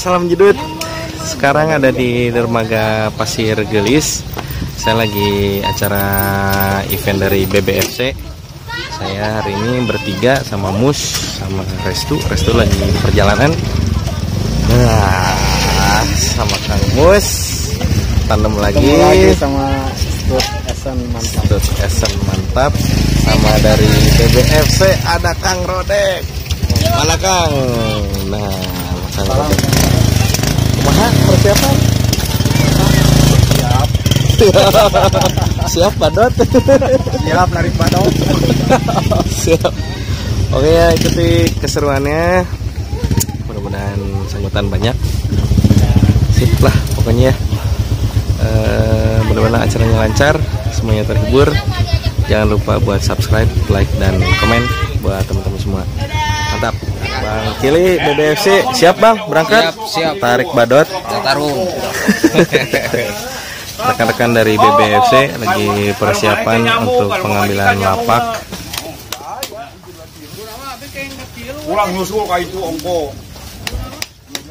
Salam jedut. Sekarang ada di Dermaga Pasir Geulis. Saya lagi acara event dari BBFC. Saya hari ini bertiga sama Mus, sama Restu. Restu lagi perjalanan. Nah, sama Kang Muss. Tandem lagi sama STUT Essence mantap. STUT Essence mantap. Sama dari BBFC ada Kang Rodek. Mana Kang? Nah, Kang Rodek. Nah, persiapan siap padot siap lari padot siap. Oke ya, ikuti keseruannya, mudah-mudahan sanggutan banyak sip lah pokoknya. Mudah-mudahan acaranya lancar, semuanya terhibur. Jangan lupa buat subscribe, like, dan komen buat teman-teman semua. Mantap. Bang Kili, BBFC, siap bang, berangkat? Siap, siap. Tarik badot. Tarung. Rekan-rekan dari BBFC lagi persiapan untuk pengambilan lapak.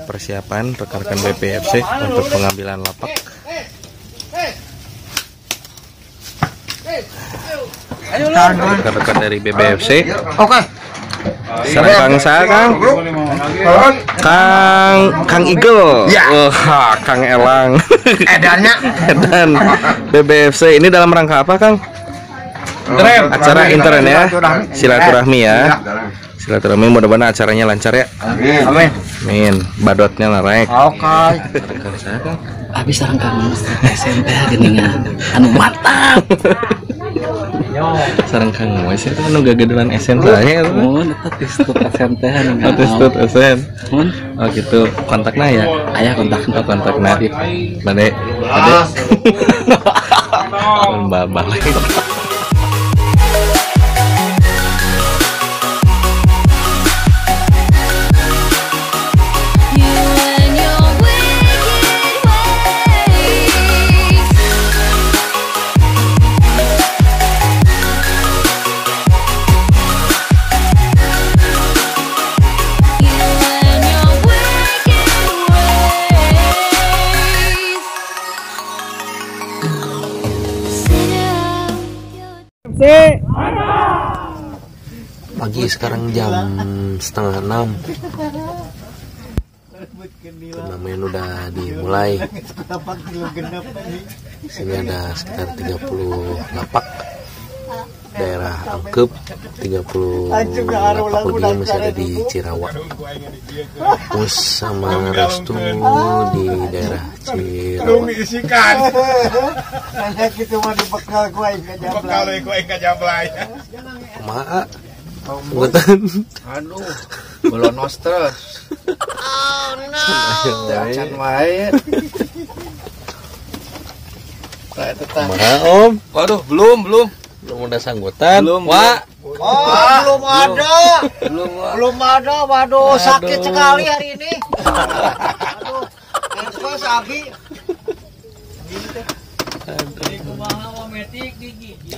Persiapan rekan-rekan BBFC untuk pengambilan lapak. Rekan-rekan dari BBFC. Oke. Saya Kang Eagle, ya. Kang Elang, Edan BBFC ini dalam rangka apa Kang? Acara intern ya, silaturahmi ya, silaturahmi. Mudah-mudahan acaranya lancar ya. Amin. Amin. Badotnya larek. Oke. Habis orang Kang SMP geningan, anu mantap. Sarang Kang Muss itu kan udah gedelan SN soalnya itu. Oh, itu STUT SSNT. Itu STUT SSN. Oh gitu, kontaknya ya. Ayah kontaknya. Bade. Babah. Pagi sekarang jam 5:30. Turnamen udah dimulai. Sini ada sekitar 30 lapak daerah Angkep, 30 lapak kuning masih ada di Cirawa. Terus sama Restu di daerah Cirawa. Kumaha buatan. Aduh, belum nostres. Oh no. Jangan main. Kumaha Om? Waduh, belum udah sanggutan. Belum ada. Waduh, sakit sekali hari ini. Aduh, terus abi. Ini kumaha metik di gigi.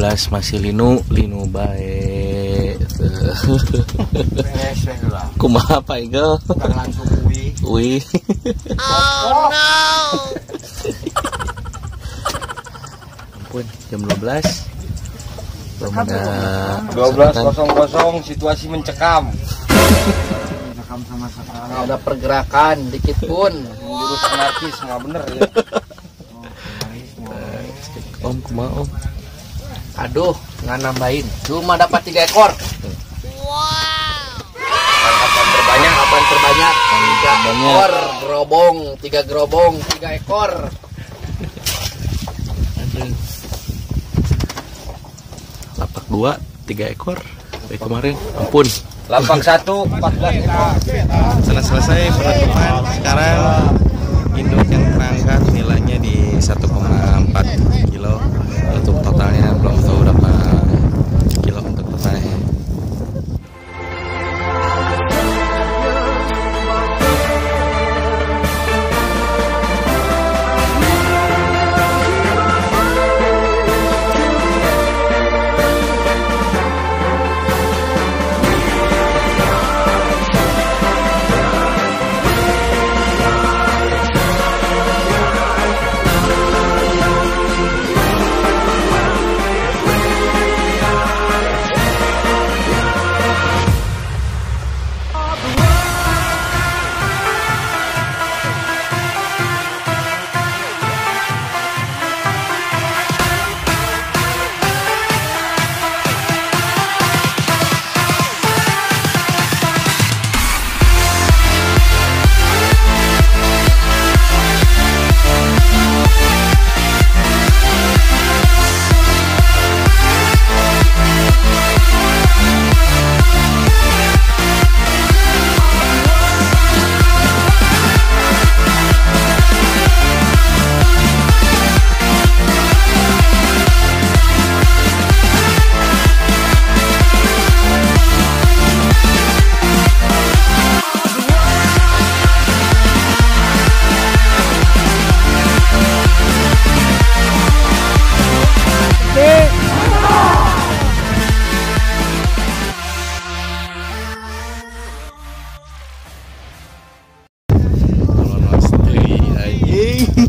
12 masih linu bae. Kumaha Pak Igel? Langsung Ui. Oh no. Ampun, jam 12. Belum ada 12.00, situasi mencekam. Mencekam sama sekali. Enggak ada pergerakan dikit pun. Jurus anarkis enggak bener ya. Om kumaha Om? Aduh, nggak nambahin. Cuma dapat 3 ekor. Wow. Tangkapan terbanyak, apa yang terbanyak? 3 ekor, gerobong, 3 gerobong, 3 ekor. Lapak 2, 3 ekor. Dari kemarin, ampun. Lapak 1, 14 ekor. Setelah selesai penutupan, sekarang induk yang terangkat nilainya di 1,4 kilo. Untuk totalnya belum tahu berapa kilo untuk totalnya.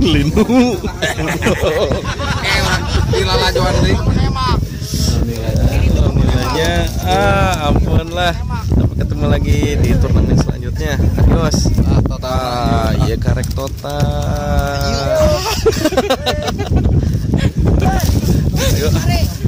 Linu. Nilainya, ampun lah. Sampai ketemu lagi di turnamen selanjutnya. Adios. Total, ya karek total. Ayo.